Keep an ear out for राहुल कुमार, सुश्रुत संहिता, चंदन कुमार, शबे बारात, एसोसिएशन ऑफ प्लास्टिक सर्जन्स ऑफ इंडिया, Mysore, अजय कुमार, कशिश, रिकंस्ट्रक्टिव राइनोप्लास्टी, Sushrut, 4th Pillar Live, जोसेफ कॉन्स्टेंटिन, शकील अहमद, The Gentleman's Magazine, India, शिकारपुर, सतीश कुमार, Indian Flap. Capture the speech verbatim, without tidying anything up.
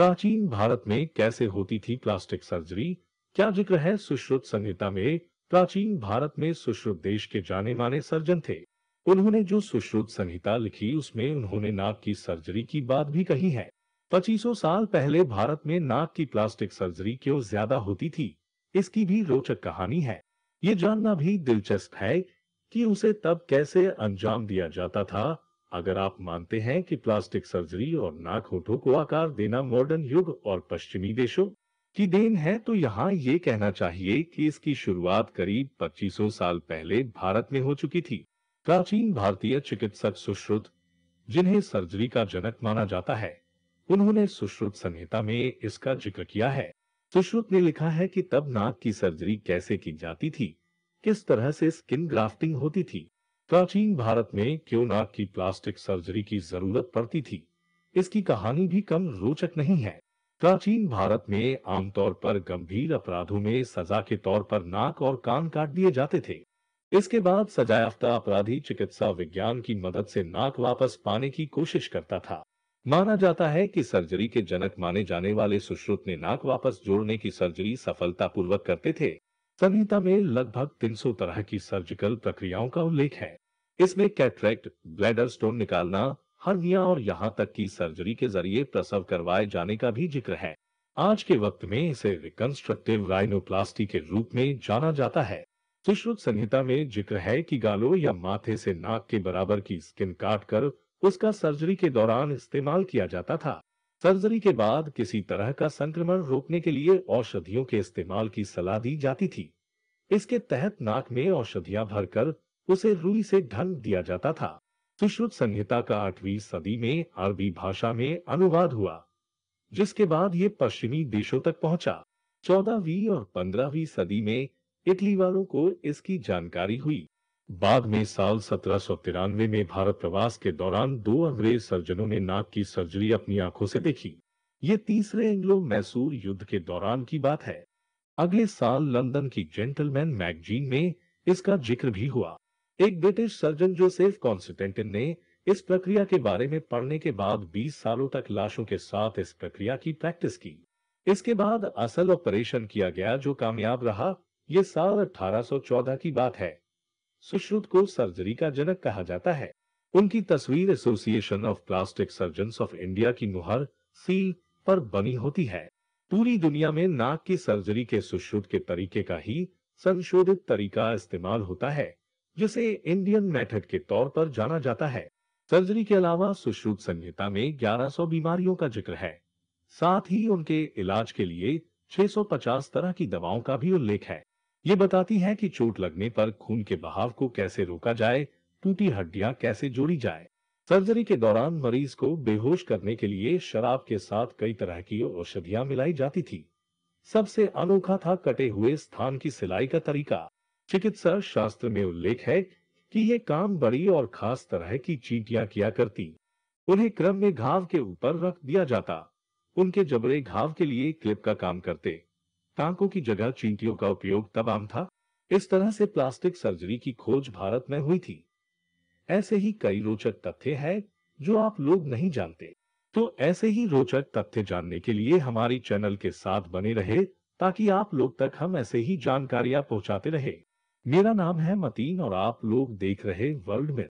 प्राचीन भारत में कैसे होती थी प्लास्टिक सर्जरी, क्या जिक्र है सुश्रुत संहिता में। प्राचीन भारत में सुश्रुत देश के जाने माने सर्जन थे। उन्होंने जो सुश्रुत संहिता लिखी उसमें उन्होंने नाक की सर्जरी की बात भी कही है। पच्चीस सौ साल पहले भारत में नाक की प्लास्टिक सर्जरी क्यों ज्यादा होती थी, इसकी भी रोचक कहानी है। ये जानना भी दिलचस्प है कि उसे तब कैसे अंजाम दिया जाता था। अगर आप मानते हैं कि प्लास्टिक सर्जरी और नाक होठों को आकार देना मॉडर्न युग और पश्चिमी देशों की देन है, तो यहाँ ये कहना चाहिए कि इसकी शुरुआत करीब पच्चीस सौ साल पहले भारत में हो चुकी थी। प्राचीन भारतीय चिकित्सक सुश्रुत, जिन्हें सर्जरी का जनक माना जाता है, उन्होंने सुश्रुत संहिता में इसका जिक्र किया है। सुश्रुत ने लिखा है कि तब नाक की सर्जरी कैसे की जाती थी, किस तरह से स्किन ग्राफ्टिंग होती थी, प्राचीन भारत में क्यों नाक की प्लास्टिक सर्जरी की जरूरत पड़ती थी, इसकी कहानी भी कम रोचक नहीं है। प्राचीन भारत में आमतौर पर गंभीर अपराधों में सजा के तौर पर नाक और कान काट दिए जाते थे। इसके बाद सजायाफ्ता अपराधी चिकित्सा विज्ञान की मदद से नाक वापस पाने की कोशिश करता था। माना जाता है कि सर्जरी के जनक माने जाने वाले सुश्रुत ने नाक वापस जोड़ने की सर्जरी सफलतापूर्वक करते थे। संहिता में लगभग तीन सौ तरह की सर्जिकल प्रक्रियाओं का उल्लेख है। इसमें कैटरेक्ट, ब्लैडर स्टोन निकालना, हर्निया और यहाँ तक कि सर्जरी के जरिए प्रसव करवाए जाने का भी जिक्र है। आज के वक्त में इसे रिकंस्ट्रक्टिव राइनोप्लास्टी के रूप में जाना जाता है। सुश्रुत संहिता में जिक्र है कि गालों या माथे से नाक के बराबर की स्किन काट कर उसका सर्जरी के दौरान इस्तेमाल किया जाता था। सर्जरी के बाद किसी तरह का संक्रमण रोकने के लिए औषधियों के इस्तेमाल की सलाह दी जाती थी। इसके तहत नाक में औषधियां भरकर उसे रुई से ढंग दिया जाता था। सुश्रुत संहिता का आठवीं सदी में अरबी भाषा में अनुवाद हुआ, जिसके बाद ये पश्चिमी देशों तक पहुंचा। चौदहवीं और पंद्रहवीं सदी में इटली वालों को इसकी जानकारी हुई। बाद में साल सत्रह सौ तिरानवे में भारत प्रवास के दौरान दो अंग्रेज सर्जनों ने नाक की सर्जरी अपनी आंखों से देखी। ये तीसरे एंग्लो मैसूर युद्ध के दौरान की बात है। अगले साल लंदन की जेंटलमैन मैगजीन में इसका जिक्र भी हुआ। एक ब्रिटिश सर्जन जोसेफ कॉन्स्टेंटिन ने इस प्रक्रिया के बारे में पढ़ने के बाद बीस सालों तक लाशों के साथ इस प्रक्रिया की प्रैक्टिस की। इसके बाद असल ऑपरेशन किया गया जो कामयाब रहा। ये साल अठारह सौ चौदह की बात है। सुश्रुत को सर्जरी का जनक कहा जाता है। उनकी तस्वीर एसोसिएशन ऑफ प्लास्टिक सर्जन्स ऑफ इंडिया की मुहर सील पर बनी होती है। पूरी दुनिया में नाक की सर्जरी के सुश्रुत के तरीके का ही संशोधित तरीका इस्तेमाल होता है, जिसे इंडियन मेथड के तौर पर जाना जाता है। सर्जरी के अलावा सुश्रुत संहिता में ग्यारह सौ बीमारियों का जिक्र है। साथ ही उनके इलाज के लिए छह सौ पचास तरह की दवाओं का भी उल्लेख है। ये बताती है कि चोट लगने पर खून के बहाव को कैसे रोका जाए, टूटी हड्डियां कैसे जोड़ी जाए। सर्जरी के दौरान मरीज को बेहोश करने के लिए शराब के साथ कई तरह की औषधियां मिलाई जाती थी। सबसे अनोखा था कटे हुए स्थान की सिलाई का तरीका। चिकित्सा शास्त्र में उल्लेख है कि ये काम बड़ी और खास तरह की चींटियां किया करती। उन्हें क्रम में घाव के ऊपर रख दिया जाता। उनके जबड़े घाव के लिए क्लिप का काम करते। टांकों की जगह चींटियों का उपयोग तब आम था। इस तरह से प्लास्टिक सर्जरी की खोज भारत में हुई थी। ऐसे ही कई रोचक तथ्य हैं जो आप लोग नहीं जानते। तो ऐसे ही रोचक तथ्य जानने के लिए हमारी चैनल के साथ बने रहे, ताकि आप लोग तक हम ऐसे ही जानकारियां पहुंचाते रहे। मेरा नाम है मतीन और आप लोग देख रहे वर्ल्ड में।